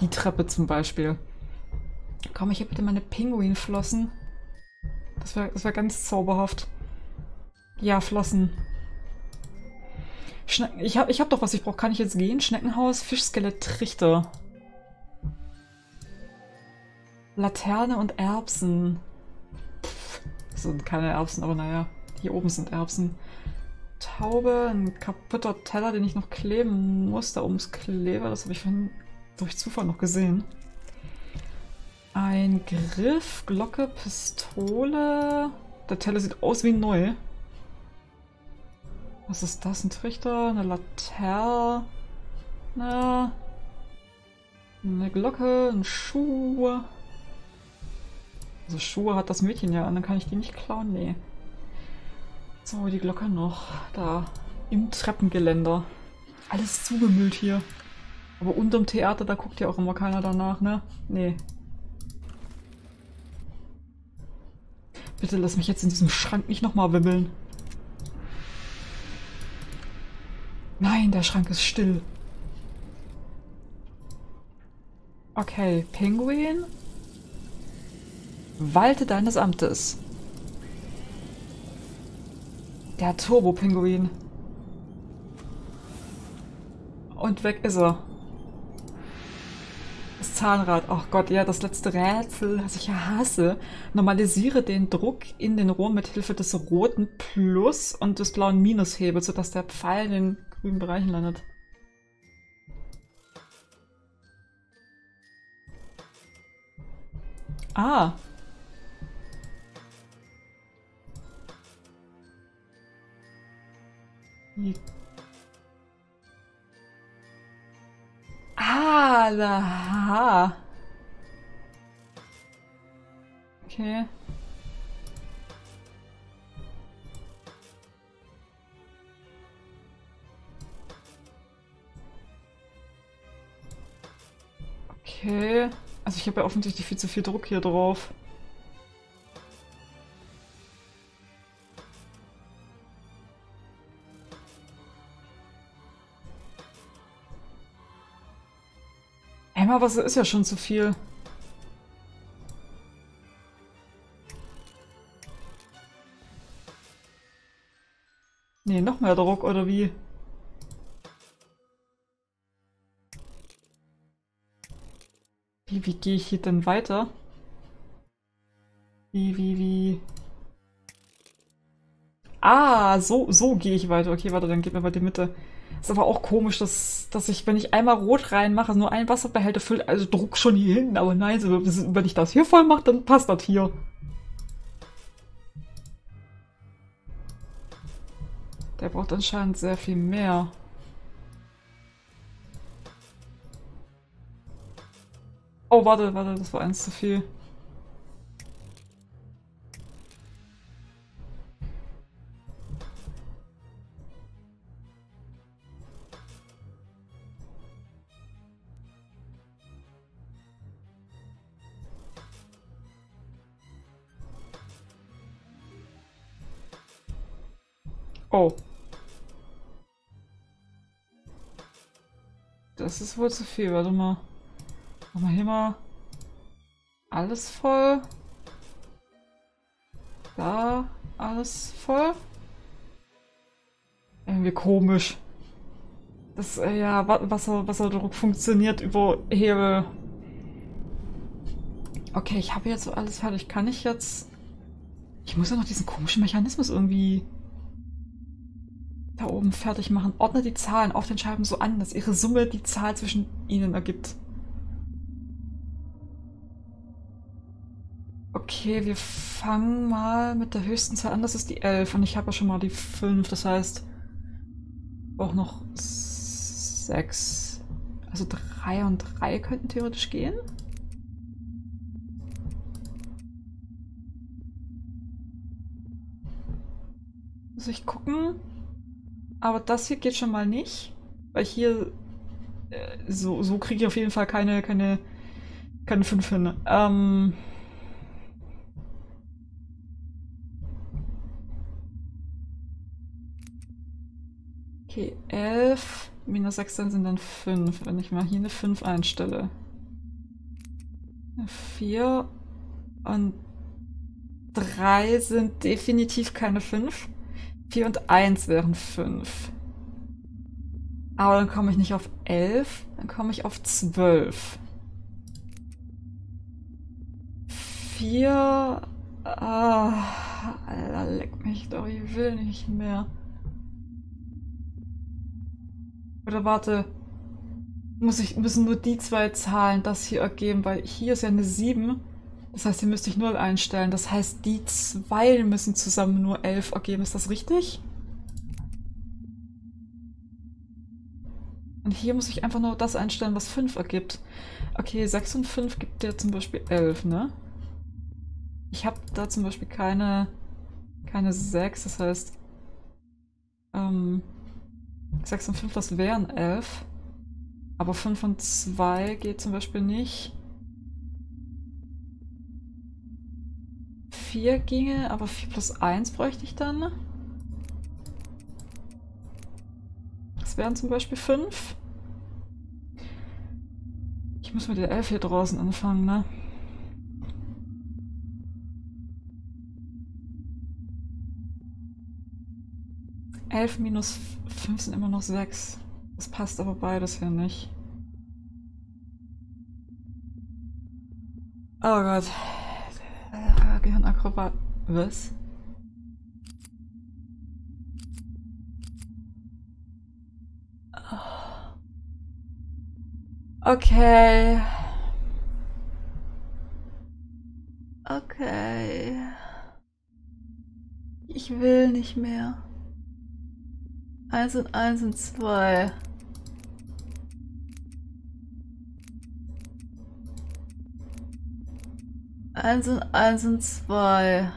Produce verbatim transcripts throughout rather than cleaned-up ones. Die Treppe zum Beispiel. Komm, ich habe bitte meine Pinguinflossen. Das war, das war ganz zauberhaft. Ja, Flossen. Schne ich habe ich hab doch, was ich brauche. Kann ich jetzt gehen? Schneckenhaus, Fischskelett, Trichter. Laterne und Erbsen. Pff, das sind keine Erbsen, aber naja. Hier oben sind Erbsen. Taube, ein kaputter Teller, den ich noch kleben muss. Da oben ist Kleber, das habe ich vorhin durch Zufall noch gesehen. Ein Griff, Glocke, Pistole. Der Teller sieht aus wie neu. Was ist das? Ein Trichter, eine Laterne, eine Glocke, ein Schuh. Also Schuhe hat das Mädchen ja an, dann kann ich die nicht klauen, nee. So, die Glocke noch da im Treppengeländer. Alles zugemüllt hier. Aber unterm Theater, da guckt ja auch immer keiner danach, ne? Nee. Bitte lass mich jetzt in diesem Schrank nicht nochmal wimmeln. Nein, der Schrank ist still. Okay, Pinguin. Walte deines Amtes. Der Turbo-Pinguin. Und weg ist er. Das Zahnrad. Ach Gott, ja, das letzte Rätsel, das ich ja hasse. Normalisiere den Druck in den Rohren mit Hilfe des roten Plus und des blauen Minushebels, sodass der Pfeil in den grünen Bereichen landet. Ah. Ah, aha. Okay. Okay. Also ich habe ja offensichtlich viel zu viel Druck hier drauf. Aber es ist ja schon zu viel. Nee, noch mehr Druck, oder wie? Wie, wie gehe ich hier denn weiter? Wie, wie, wie? Ah, so, so gehe ich weiter. Okay, warte, dann geht mir mal die Mitte. Ist aber auch komisch, dass, dass ich, wenn ich einmal rot reinmache, nur einen Wasserbehälter fülle, also Druck schon hier hinten, aber nein, so, wenn ich das hier voll mache, dann passt das hier. Der braucht anscheinend sehr viel mehr. Oh, warte, warte, das war eins zu viel. Das ist wohl zu viel, warte mal. Mach mal hier mal alles voll. Da alles voll. Irgendwie komisch. Das, äh, ja, Wasser, Wasserdruck funktioniert über Hebel. Okay, ich habe jetzt so alles fertig. Kann ich jetzt... Ich muss ja noch diesen komischen Mechanismus irgendwie... da oben fertig machen. Ordne die Zahlen auf den Scheiben so an, dass ihre Summe die Zahl zwischen ihnen ergibt. Okay, wir fangen mal mit der höchsten Zahl an. Das ist die elf und ich habe ja schon mal die fünf. Das heißt, auch noch sechs. Also drei und drei könnten theoretisch gehen. Muss ich gucken. Aber das hier geht schon mal nicht, weil hier äh, so, so kriege ich auf jeden Fall keine keine keine fünf hin. Ähm okay, elf minus sechs sind dann fünf, wenn ich mal hier eine fünf einstelle. Vier und drei sind definitiv keine fünf. Vier und eins wären fünf. Aber dann komme ich nicht auf elf, dann komme ich auf zwölf. Vier... Ah, Alter, leck mich doch, ich will nicht mehr. Oder warte, muss ich, müssen nur die zwei Zahlen das hier ergeben, weil hier ist ja eine sieben. Das heißt, hier müsste ich null einstellen. Das heißt, die zwei müssen zusammen nur elf ergeben. Ist das richtig? Und hier muss ich einfach nur das einstellen, was fünf ergibt. Okay, sechs und fünf gibt ja zum Beispiel elf, ne? Ich habe da zum Beispiel keine, keine sechs, das heißt, ähm, sechs und fünf, das wären elf, aber fünf und zwei geht zum Beispiel nicht. vier ginge, aber vier plus eins bräuchte ich dann. Das wären zum Beispiel fünf. Ich muss mit der elf hier draußen anfangen, ne? elf minus fünf sind immer noch sechs. Das passt aber beides hier nicht. Oh Gott. Gehirnakrobat. Was? Okay. Okay. Ich will nicht mehr. Eins und eins und zwei. Eins und eins und zwei.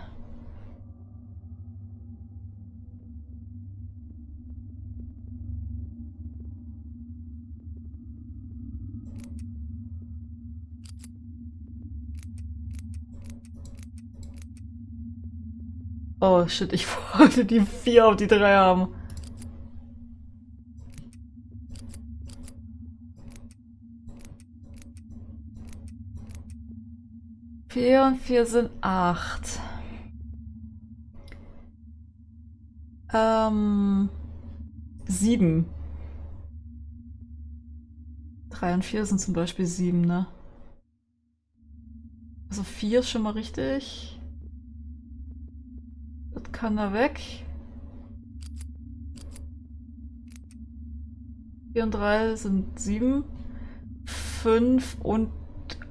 Oh shit, ich wollte die vier auf die drei haben. vier und vier sind acht. Ähm, sieben. drei und vier sind zum Beispiel sieben, ne? Also vier ist schon mal richtig. Das kann da weg. vier und drei sind sieben. fünf und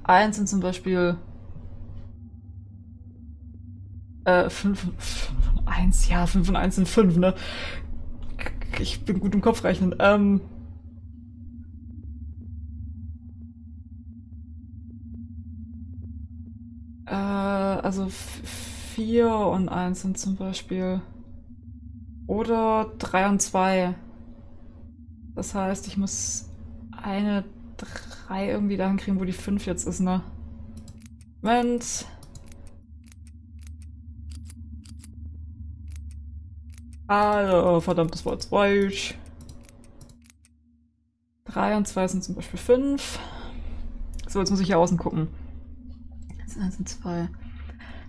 eins sind zum Beispiel... fünf und eins, ja, fünf und eins sind fünf, ne? Ich bin gut im Kopf rechnen. Ähm. Äh, also vier und eins sind zum Beispiel. Oder drei und zwei. Das heißt, ich muss eine drei irgendwie dahin kriegen, wo die fünf jetzt ist, ne? Moment. Also, verdammt, das war jetzt falsch. drei und zwei sind zum Beispiel fünf. So, jetzt muss ich hier außen gucken. eins und zwei.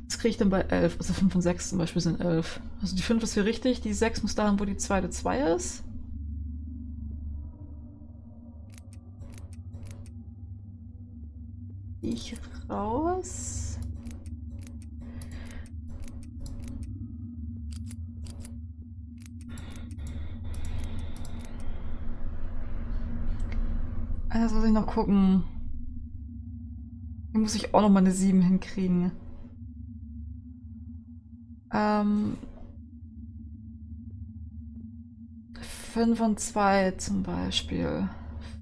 Das kriege ich dann bei elf. Also fünf und sechs zum Beispiel sind elf. Also die fünf ist hier richtig, die sechs muss dahin, wo die zweite zwei ist. Ich raus. Also muss ich noch gucken. Hier muss ich auch noch mal eine sieben hinkriegen. Ähm. fünf und zwei zum Beispiel.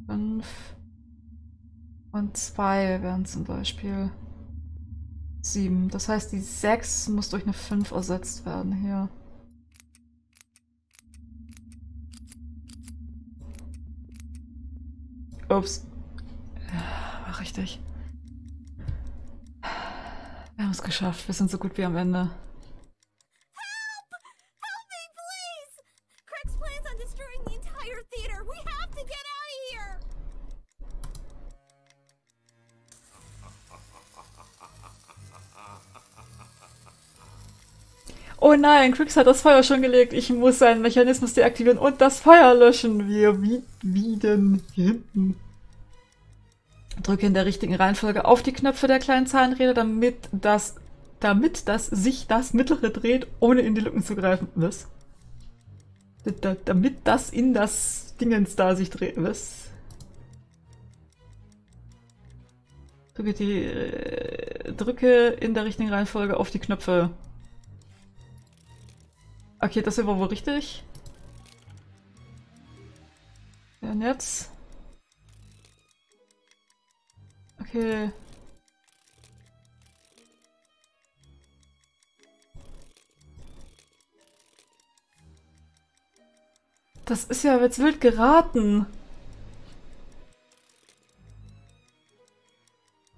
fünf und zwei wären zum Beispiel sieben. Das heißt, die sechs muss durch eine fünf ersetzt werden hier. Ups. Ja, war richtig. Wir haben es geschafft. Wir sind so gut wie am Ende. Help! Help me, please! Craig's plans on destroying the entire theater. We have to get out of here! Oh nein, Crix hat das Feuer schon gelegt. Ich muss seinen Mechanismus deaktivieren und das Feuer löschen. Wir biegen hinten. Drücke in der richtigen Reihenfolge auf die Knöpfe der kleinen Zahnräder, damit das, damit das sich das mittlere dreht, ohne in die Lücken zu greifen. Was? Da, damit das in das Dingens da sich dreht. Was? Drücke, die, äh, drücke in der richtigen Reihenfolge auf die Knöpfe. Okay, das war wohl richtig. Ja, und jetzt? Okay. Das ist ja jetzt wild geraten.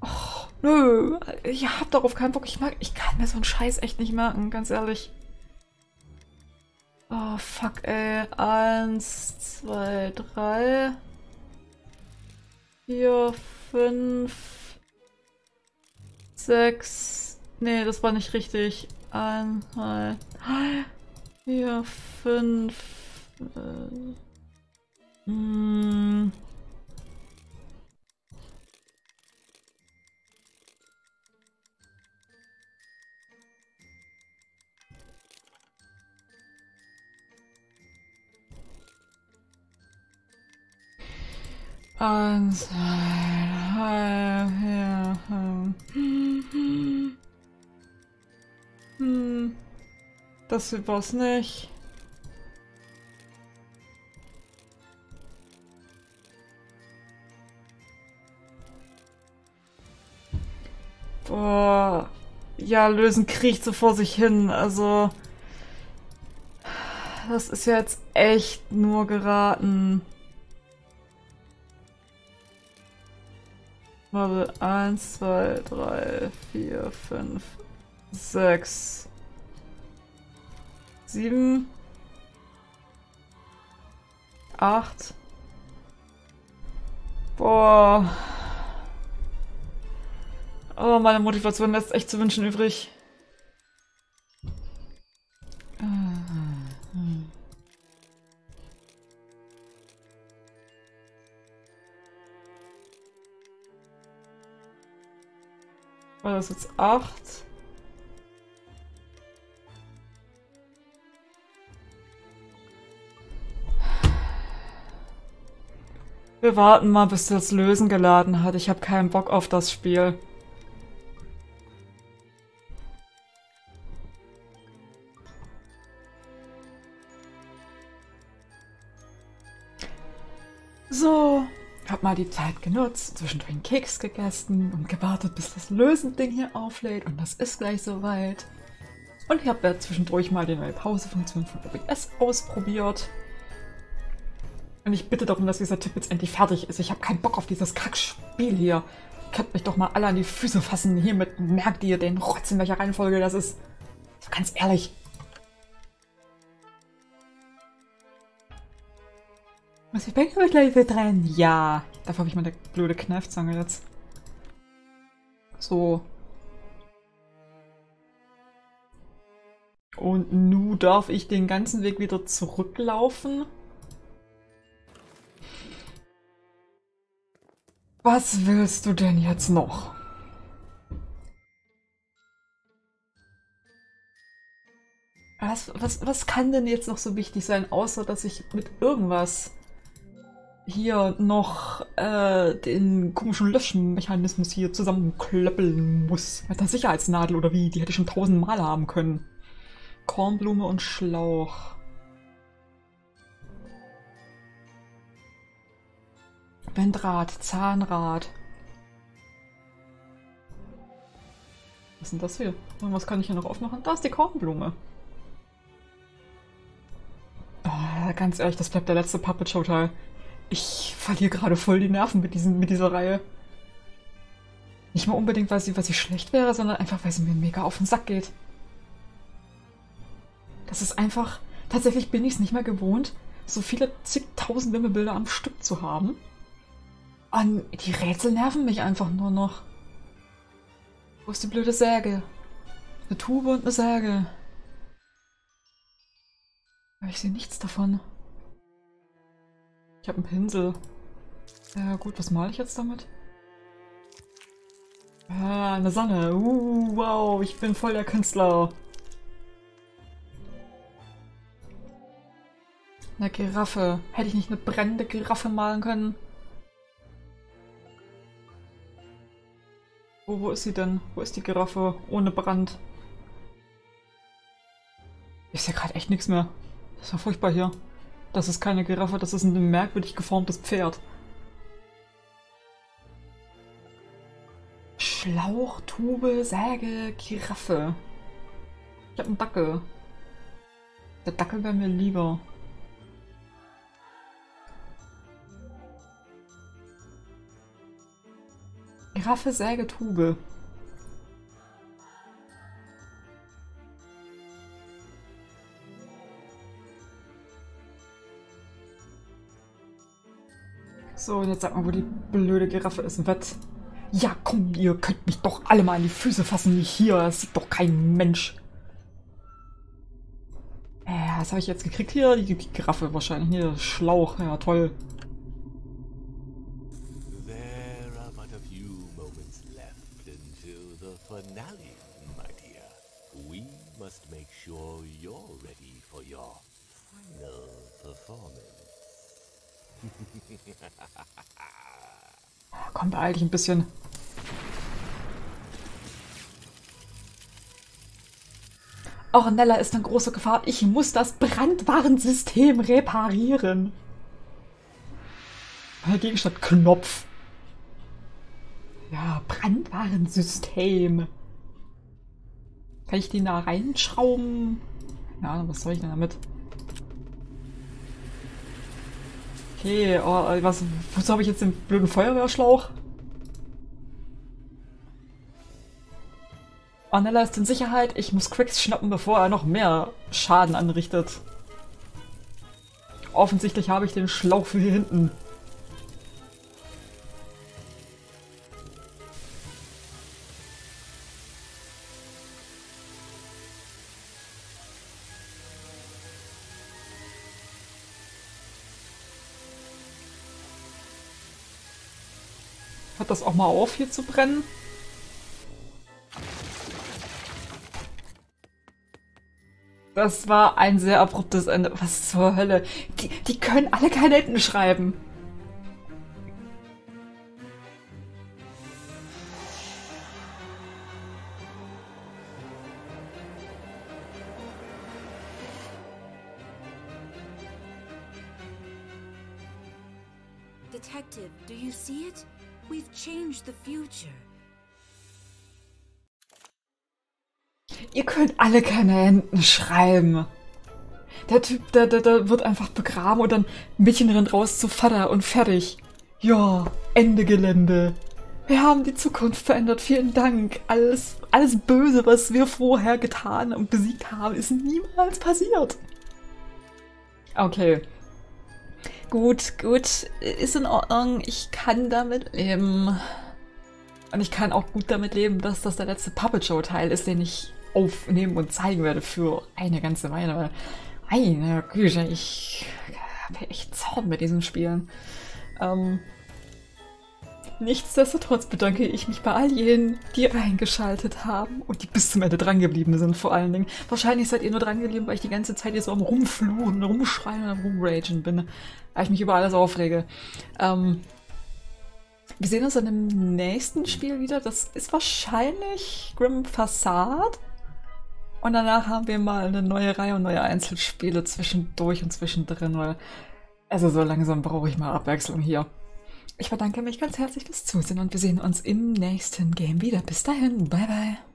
Och, nö. Ich hab darauf keinen Bock. Ich mag, ich kann mir so einen Scheiß echt nicht merken, ganz ehrlich. Oh, fuck, ey. Eins, zwei, drei. Vier, fünf. Sechs. Nee, das war nicht richtig. Eins, zwei, drei. Vier, fünf. Äh, mm. Eins, zwei, drei, vier, fünf. Hm. Das war's nicht. Boah. Ja, lösen kriecht so vor sich hin. Also. Das ist ja jetzt echt nur geraten. Warte, eins, zwei, drei, vier, fünf, sechs, sieben, acht. Boah. Oh, meine Motivation lässt echt zu wünschen übrig. War das jetzt acht? Wir warten mal, bis das Lösen geladen hat. Ich habe keinen Bock auf das Spiel. So. Hab mal die Zeit genutzt, zwischendurch einen Keks gegessen und gewartet, bis das Lösen-Ding hier auflädt und das ist gleich soweit. Und ich habe ja zwischendurch mal die neue Pause-Funktion von O B S ausprobiert. Und ich bitte darum, dass dieser Tipp jetzt endlich fertig ist. Ich habe keinen Bock auf dieses Kackspiel hier. Ihr könnt mich doch mal alle an die Füße fassen. Hiermit merkt ihr den Rotz, in welcher Reihenfolge das ist. So ganz ehrlich. Muss ich bin aber gleich wieder dran? Ja. Dafür habe ich meine blöde Kneifzange jetzt. So. Und nun darf ich den ganzen Weg wieder zurücklaufen? Was willst du denn jetzt noch? Was, was, was kann denn jetzt noch so wichtig sein, außer dass ich mit irgendwas hier noch äh, den komischen Löschmechanismus hier zusammenklöppeln muss. Mit der Sicherheitsnadel oder wie? Die hätte ich schon tausendmal haben können. Kornblume und Schlauch. Wendrad, Zahnrad. Was ist denn das hier? Was kann ich hier noch aufmachen? Da ist die Kornblume. Oh, ganz ehrlich, das bleibt der letzte Puppetshow-Teil. Ich verliere gerade voll die Nerven mit, diesen, mit dieser Reihe. Nicht mal unbedingt, weil sie, weil sie schlecht wäre, sondern einfach, weil sie mir mega auf den Sack geht. Das ist einfach... Tatsächlich bin ich es nicht mehr gewohnt, so viele zigtausend Wimmelbilder am Stück zu haben. Und die Rätsel nerven mich einfach nur noch. Wo ist die blöde Säge? Eine Tube und eine Säge. Ich sehe nichts davon. Ich habe einen Pinsel. Ja gut, was male ich jetzt damit? Ah, eine Sonne. Uh, wow, ich bin voll der Künstler. Eine Giraffe. Hätte ich nicht eine brennende Giraffe malen können? Oh, wo ist sie denn? Wo ist die Giraffe ohne Brand? Ich sehe gerade echt nichts mehr. Das war furchtbar hier. Das ist keine Giraffe, das ist ein merkwürdig geformtes Pferd. Schlauch, Tube, Säge, Giraffe. Ich habe einen Dackel. Der Dackel wäre mir lieber. Giraffe, Säge, Tube. So, jetzt sag mal, wo die blöde Giraffe ist im Bett. Ja, komm, ihr könnt mich doch alle mal an die Füße fassen, nicht hier. Das sieht doch kein Mensch. Äh, was habe ich jetzt gekriegt hier? Die, die Giraffe wahrscheinlich. Hier, Schlauch. Ja, toll. Komm, beeil dich ein bisschen. Ornella ist eine große Gefahr. Ich muss das Brandwarnsystem reparieren. Gegenstand Knopf. Ja, Brandwarnsystem. Kann ich den da reinschrauben? Ja, was soll ich denn damit? Okay, oh, was, wozu habe ich jetzt den blöden Feuerwehrschlauch? Ornella ist in Sicherheit, ich muss Quicks schnappen, bevor er noch mehr Schaden anrichtet. Offensichtlich habe ich den Schlauch für hier hinten. Das auch mal auf hier zu brennen. Das war ein sehr abruptes Ende. Was zur Hölle? Die, die können alle Kadetten schreiben. Detective, do you see it? We've changed the future. Ihr könnt alle keine Enten schreiben. Der Typ, der, der, der wird einfach begraben und dann Mädchen rennt raus zu Vater und fertig. Ja, Ende Gelände. Wir haben die Zukunft verändert, vielen Dank. Alles, alles Böse, was wir vorher getan und besiegt haben, ist niemals passiert. Okay. Gut, gut, ist in Ordnung, ich kann damit leben. Und ich kann auch gut damit leben, dass das der letzte Puppetshow-Teil ist, den ich aufnehmen und zeigen werde für eine ganze Weile. Weil, meine Güte, ich habe echt Zorn mit diesen Spielen. Ähm, nichtsdestotrotz bedanke ich mich bei all jenen, die reingeschaltet haben und die bis zum Ende drangeblieben sind vor allen Dingen. Wahrscheinlich seid ihr nur drangeblieben, weil ich die ganze Zeit hier so am Rumfluchen, Rumschreien und Rumragen bin. Weil ich mich über alles aufrege. Ähm, wir sehen uns in dem nächsten Spiel wieder. Das ist wahrscheinlich Grim Fassade. Und danach haben wir mal eine neue Reihe und neue Einzelspiele zwischendurch und zwischendrin. Weil also so langsam brauche ich mal Abwechslung hier. Ich bedanke mich ganz herzlich fürs Zusehen und wir sehen uns im nächsten Game wieder. Bis dahin, bye bye.